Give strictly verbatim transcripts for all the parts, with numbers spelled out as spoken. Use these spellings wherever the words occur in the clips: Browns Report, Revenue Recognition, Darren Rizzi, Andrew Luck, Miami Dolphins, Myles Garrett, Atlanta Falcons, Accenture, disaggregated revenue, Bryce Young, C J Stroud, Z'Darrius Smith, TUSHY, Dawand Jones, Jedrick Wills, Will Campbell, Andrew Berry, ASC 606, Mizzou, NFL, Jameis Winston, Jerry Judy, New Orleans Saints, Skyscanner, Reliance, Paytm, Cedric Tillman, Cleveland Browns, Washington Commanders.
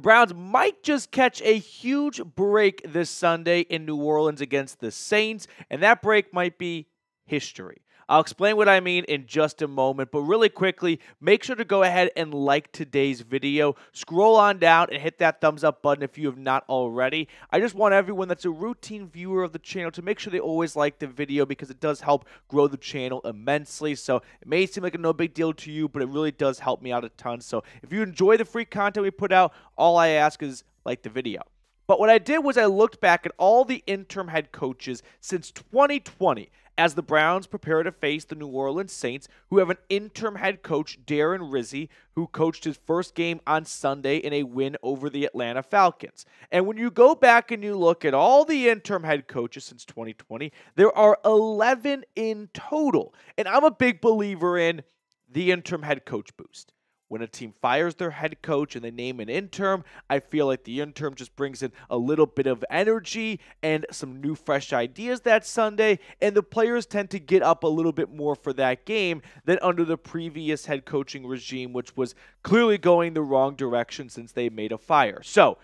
The Browns might just catch a huge break this Sunday in New Orleans against the Saints, and that break might be history. I'll explain what I mean in just a moment, but really quickly, make sure to go ahead and like today's video. Scroll on down and hit that thumbs up button if you have not already. I just want everyone that's a routine viewer of the channel to make sure they always like the video because it does help grow the channel immensely. So it may seem like a no big deal to you, but it really does help me out a ton. So if you enjoy the free content we put out, all I ask is like the video. But what I did was I looked back at all the interim head coaches since twenty twenty as the Browns prepare to face the New Orleans Saints, who have an interim head coach, Darren Rizzi, who coached his first game on Sunday in a win over the Atlanta Falcons. And when you go back and you look at all the interim head coaches since twenty twenty, there are eleven in total. And I'm a big believer in the interim head coach boost. When a team fires their head coach and they name an interim, I feel like the interim just brings in a little bit of energy and some new fresh ideas that Sunday, and the players tend to get up a little bit more for that game than under the previous head coaching regime, which was clearly going the wrong direction since they made a fire. So,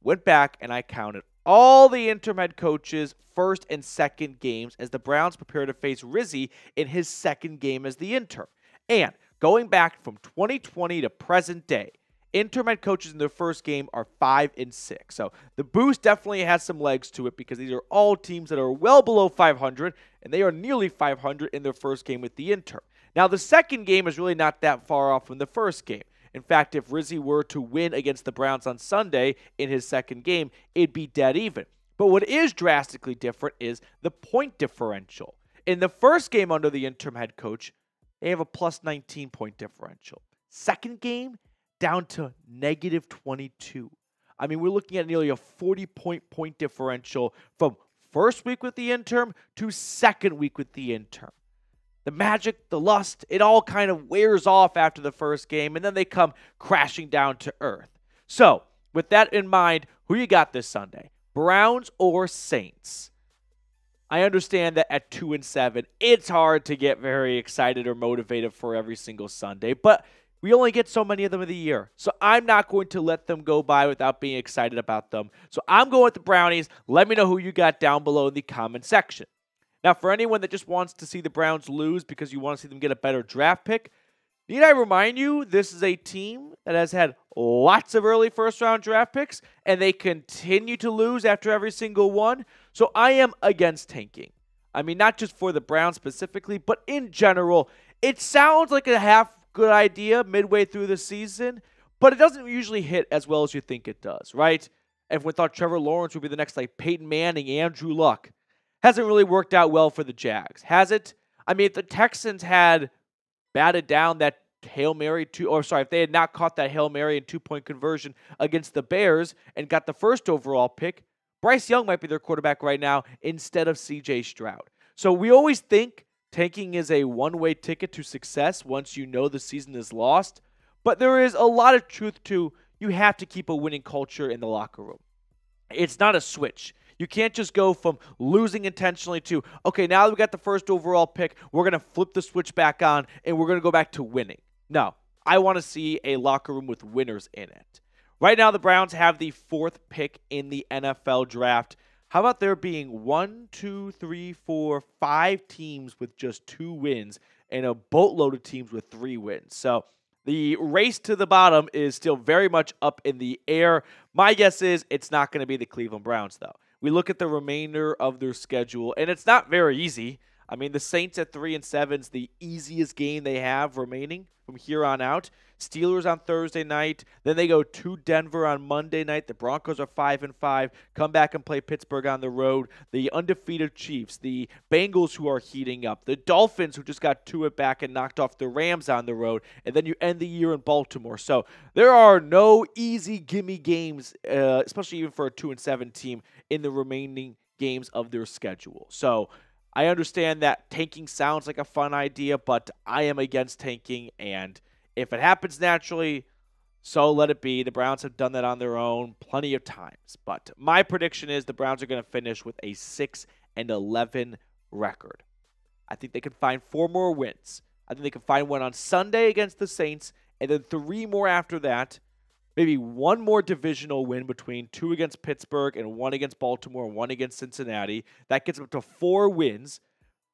went back and I counted all the interim head coaches' first and second games as the Browns prepare to face Rizzi in his second game as the interim. And going back from twenty twenty to present day, interim head coaches in their first game are five and six. So the boost definitely has some legs to it because these are all teams that are well below five hundred, and they are nearly five hundred in their first game with the interim. Now, the second game is really not that far off from the first game. In fact, if Rizzi were to win against the Browns on Sunday in his second game, it'd be dead even. But what is drastically different is the point differential. In the first game under the interim head coach, they have a plus nineteen point differential. Second game, down to negative twenty-two. I mean, we're looking at nearly a forty point point differential from first week with the interim to second week with the interim. The magic, the lust, it all kind of wears off after the first game, and then they come crashing down to earth. So, with that in mind, who you got this Sunday? Browns or Saints? I understand that at two and seven, it's hard to get very excited or motivated for every single Sunday, but we only get so many of them of the year. So I'm not going to let them go by without being excited about them. So I'm going with the Brownies. Let me know who you got down below in the comment section. Now, for anyone that just wants to see the Browns lose because you want to see them get a better draft pick, need I remind you, this is a team that has had lots of early first-round draft picks, and they continue to lose after every single one. So I am against tanking. I mean, not just for the Browns specifically, but in general. It sounds like a half-good idea midway through the season, but it doesn't usually hit as well as you think it does, right? Everyone thought Trevor Lawrence would be the next, like, Peyton Manning, Andrew Luck. Hasn't really worked out well for the Jags, has it? I mean, if the Texans had batted down that Hail Mary, two, or sorry, if they had not caught that Hail Mary and two-point conversion against the Bears and got the first overall pick, Bryce Young might be their quarterback right now instead of C J Stroud. So we always think tanking is a one-way ticket to success once you know the season is lost, but there is a lot of truth to you have to keep a winning culture in the locker room. It's not a switch. You can't just go from losing intentionally to, okay, now that we got the first overall pick, we're going to flip the switch back on and we're going to go back to winning. No, I want to see a locker room with winners in it. Right now, the Browns have the fourth pick in the N F L draft. How about there being one, two, three, four, five teams with just two wins and a boatload of teams with three wins? So the race to the bottom is still very much up in the air. My guess is it's not going to be the Cleveland Browns, though. We look at the remainder of their schedule, and it's not very easy. I mean, the Saints at three and seven is the easiest game they have remaining from here on out. Steelers on Thursday night. Then they go to Denver on Monday night. The Broncos are five and five. Come back and play Pittsburgh on the road. The undefeated Chiefs. The Bengals, who are heating up. The Dolphins, who just got two at back and knocked off the Rams on the road. And then you end the year in Baltimore. So there are no easy gimme games, uh, especially even for a two and seven team, in the remaining games of their schedule. So I understand that tanking sounds like a fun idea, but I am against tanking, and if it happens naturally, so let it be. The Browns have done that on their own plenty of times, but my prediction is the Browns are going to finish with a six and eleven record. I think they can find four more wins. I think they can find one on Sunday against the Saints, and then three more after that. maybe one more divisional win between two against Pittsburgh and one against Baltimore and one against Cincinnati. That gets them up to four wins.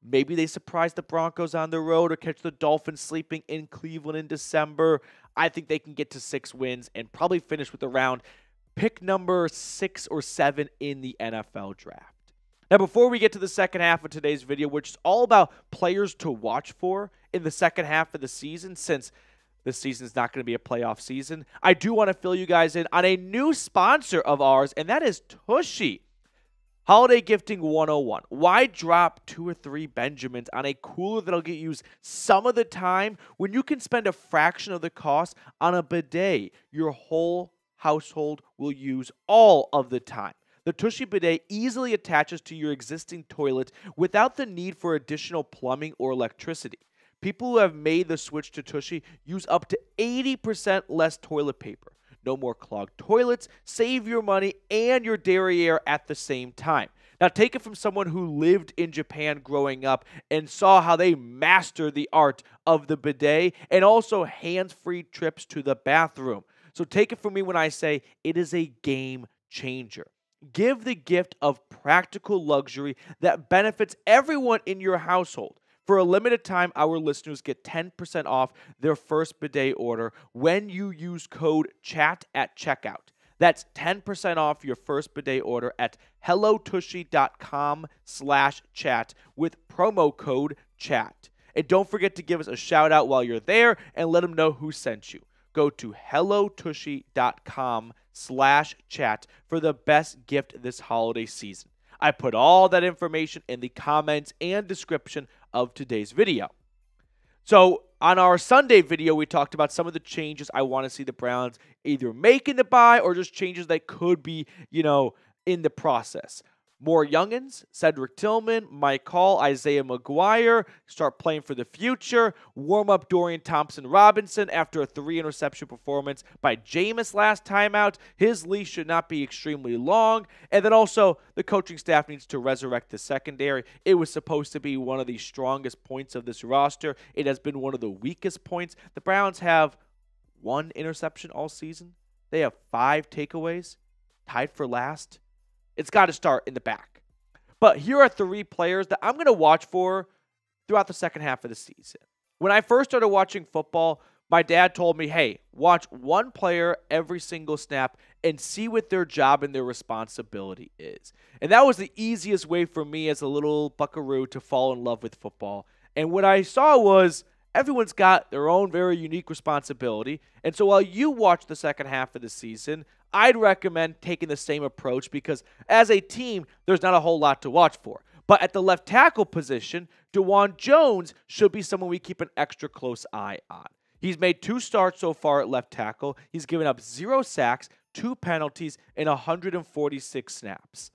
Maybe they surprise the Broncos on the road or catch the Dolphins sleeping in Cleveland in December. I think they can get to six wins and probably finish with around pick number six or seven in the N F L draft. Now, before we get to the second half of today's video, which is all about players to watch for in the second half of the season, since this season is not going to be a playoff season, I do want to fill you guys in on a new sponsor of ours, and that is TUSHY. Holiday Gifting one oh one. Why drop two or three Benjamins on a cooler that'll get used some of the time when you can spend a fraction of the cost on a bidet your whole household will use all of the time? The TUSHY bidet easily attaches to your existing toilet without the need for additional plumbing or electricity. People who have made the switch to TUSHY use up to eighty percent less toilet paper. No more clogged toilets, save your money and your derriere at the same time. Now take it from someone who lived in Japan growing up and saw how they mastered the art of the bidet and also hands-free trips to the bathroom. So take it from me when I say it is a game changer. Give the gift of practical luxury that benefits everyone in your household. For a limited time, our listeners get ten percent off their first bidet order when you use code CHAT at checkout. That's ten percent off your first bidet order at hellotushy.com slash chat with promo code CHAT. And don't forget to give us a shout out while you're there and let them know who sent you. Go to hellotushy.com slash chat for the best gift this holiday season. I put all that information in the comments and description of today's video. So on our Sunday video, we talked about some of the changes I want to see the Browns either make in the bye or just changes that could be, you know, in the process. More youngins, Cedric Tillman, Mike Hall, Isaiah McGuire, start playing for the future. Warm up Dorian Thompson-Robinson after a three-interception performance by Jameis last time out. His leash should not be extremely long. And then also, the coaching staff needs to resurrect the secondary. It was supposed to be one of the strongest points of this roster. It has been one of the weakest points. The Browns have one interception all season. They have five takeaways, tied for last. It's got to start in the back. But here are three players that I'm going to watch for throughout the second half of the season. When I first started watching football, my dad told me, hey, watch one player every single snap and see what their job and their responsibility is. And that was the easiest way for me as a little buckaroo to fall in love with football. And what I saw was everyone's got their own very unique responsibility. And so while you watch the second half of the season, I'd recommend taking the same approach because as a team, there's not a whole lot to watch for. But at the left tackle position, Dawand Jones should be someone we keep an extra close eye on. He's made two starts so far at left tackle. He's given up zero sacks, two penalties, and one hundred forty-six snaps.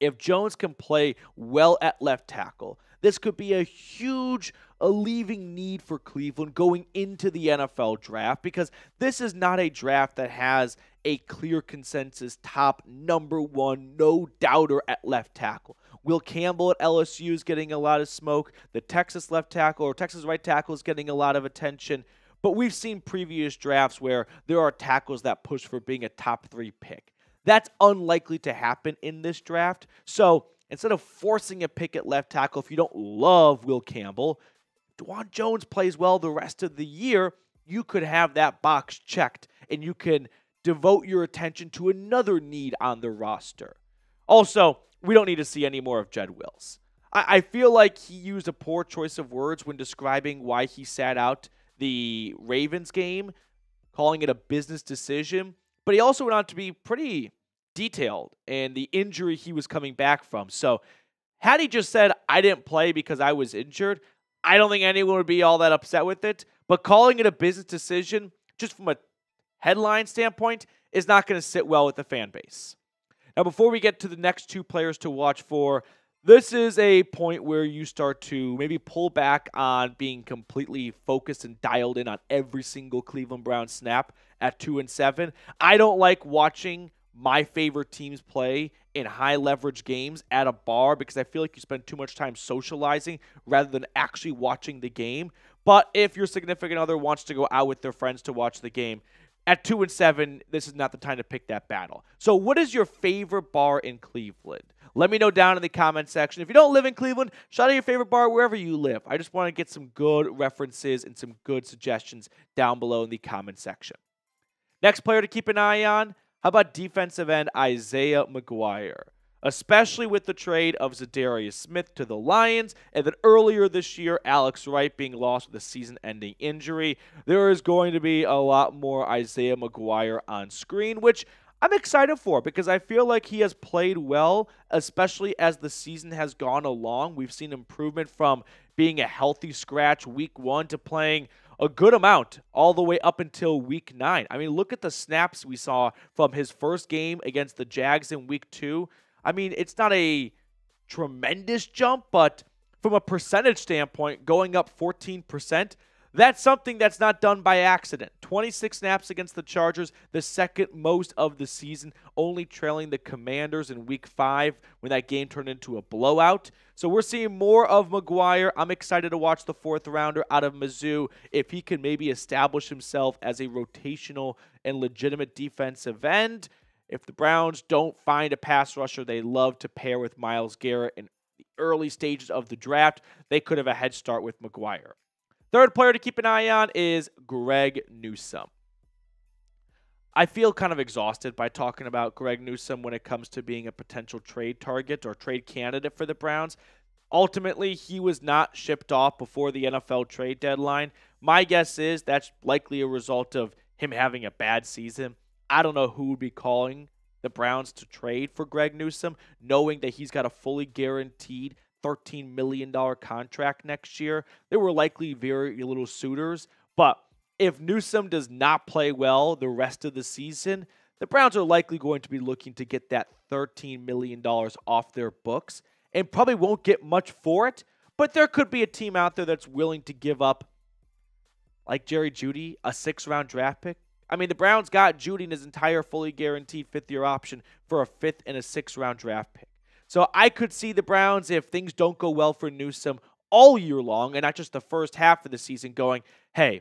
If Jones can play well at left tackle, this could be a huge alleviating need for Cleveland going into the N F L draft because this is not a draft that has a clear consensus top number one, no doubter at left tackle. Will Campbell at L S U is getting a lot of smoke. The Texas left tackle or Texas right tackle is getting a lot of attention. But we've seen previous drafts where there are tackles that push for being a top three pick. That's unlikely to happen in this draft. So instead of forcing a pick at left tackle, if you don't love Will Campbell, Dawand Jones plays well the rest of the year, you could have that box checked and you can devote your attention to another need on the roster. Also, we don't need to see any more of Jedrick Wills. I, I feel like he used a poor choice of words when describing why he sat out the Ravens game, calling it a business decision. But he also went on to be pretty detailed in the injury he was coming back from. So had he just said, I didn't play because I was injured, I don't think anyone would be all that upset with it. But calling it a business decision, just from a headline standpoint, is not going to sit well with the fan base. Now, before we get to the next two players to watch for, this is a point where you start to maybe pull back on being completely focused and dialed in on every single Cleveland Browns snap at two and seven. I don't like watching my favorite teams play in high leverage games at a bar because I feel like you spend too much time socializing rather than actually watching the game. But if your significant other wants to go out with their friends to watch the game, At two and seven, this is not the time to pick that battle. So what is your favorite bar in Cleveland? Let me know down in the comment section. If you don't live in Cleveland, shout out your favorite bar wherever you live. I just want to get some good references and some good suggestions down below in the comment section. Next player to keep an eye on, how about defensive end Isaiah McGuire? Especially with the trade of Z'Darrius Smith to the Lions, and then earlier this year, Alex Wright being lost with a season-ending injury, there is going to be a lot more Isaiah McGuire on screen, which I'm excited for because I feel like he has played well, especially as the season has gone along. We've seen improvement from being a healthy scratch week one to playing a good amount all the way up until week nine. I mean, look at the snaps we saw from his first game against the Jags in week two. I mean, it's not a tremendous jump, but from a percentage standpoint, going up fourteen percent, that's something that's not done by accident. twenty-six snaps against the Chargers, the second most of the season, only trailing the Commanders in week five when that game turned into a blowout. So we're seeing more of McGuire. I'm excited to watch the fourth rounder out of Mizzou if he can maybe establish himself as a rotational and legitimate defensive end. If the Browns don't find a pass rusher, they love to pair with Myles Garrett in the early stages of the draft. They could have a head start with McGuire. Third player to keep an eye on is Greg Newsome. I feel kind of exhausted by talking about Greg Newsome when it comes to being a potential trade target or trade candidate for the Browns. Ultimately, he was not shipped off before the N F L trade deadline. My guess is that's likely a result of him having a bad season. I don't know who would be calling the Browns to trade for Greg Newsome, knowing that he's got a fully guaranteed thirteen million dollar contract next year. There were likely very little suitors, but if Newsome does not play well the rest of the season, the Browns are likely going to be looking to get that thirteen million dollars off their books and probably won't get much for it, but there could be a team out there that's willing to give up, like Jerry Judy, a six round draft pick. I mean, the Browns got Judy and his entire fully guaranteed fifth year option for a fifth and a sixth round draft pick. So I could see the Browns, if things don't go well for Newsome all year long, and not just the first half of the season, going, hey,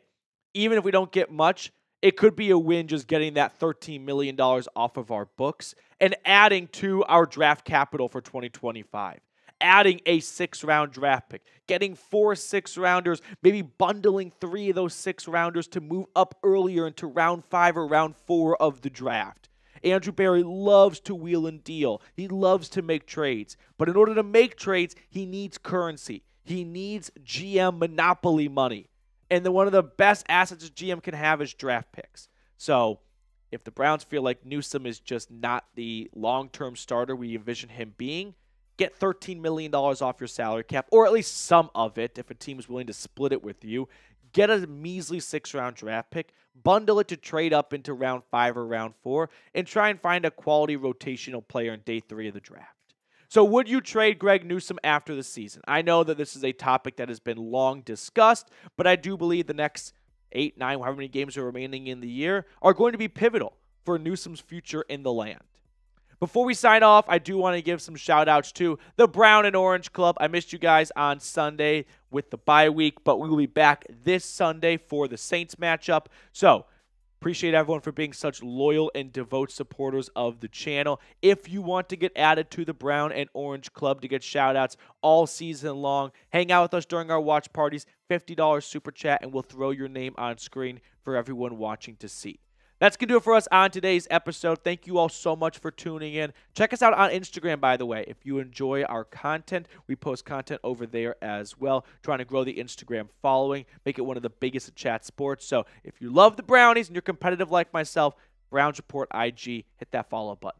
even if we don't get much, it could be a win just getting that thirteen million dollars off of our books and adding to our draft capital for twenty twenty-five. Adding a six round draft pick, getting four six rounders, maybe bundling three of those six rounders to move up earlier into round five or round four of the draft. Andrew Berry loves to wheel and deal. He loves to make trades. But in order to make trades, he needs currency. He needs G M monopoly money. And then one of the best assets a G M can have is draft picks. So if the Browns feel like Newsome is just not the long-term starter we envision him being, get thirteen million dollars off your salary cap, or at least some of it if a team is willing to split it with you. Get a measly six round draft pick, bundle it to trade up into round five or round four, and try and find a quality rotational player in day three of the draft. So would you trade Greg Newsome after the season? I know that this is a topic that has been long discussed, but I do believe the next eight, nine, however many games are remaining in the year are going to be pivotal for Newsome's future in the land. Before we sign off, I do want to give some shout-outs to the Brown and Orange Club. I missed you guys on Sunday with the bye week, but we will be back this Sunday for the Saints matchup. So appreciate everyone for being such loyal and devout supporters of the channel. If you want to get added to the Brown and Orange Club to get shout-outs all season long, hang out with us during our watch parties, fifty dollar Super Chat, and we'll throw your name on screen for everyone watching to see. That's going to do it for us on today's episode. Thank you all so much for tuning in. Check us out on Instagram, by the way, if you enjoy our content. We post content over there as well, trying to grow the Instagram following, make it one of the biggest at Chat Sports. So if you love the Brownies and you're competitive like myself, Browns Report I G, hit that follow button.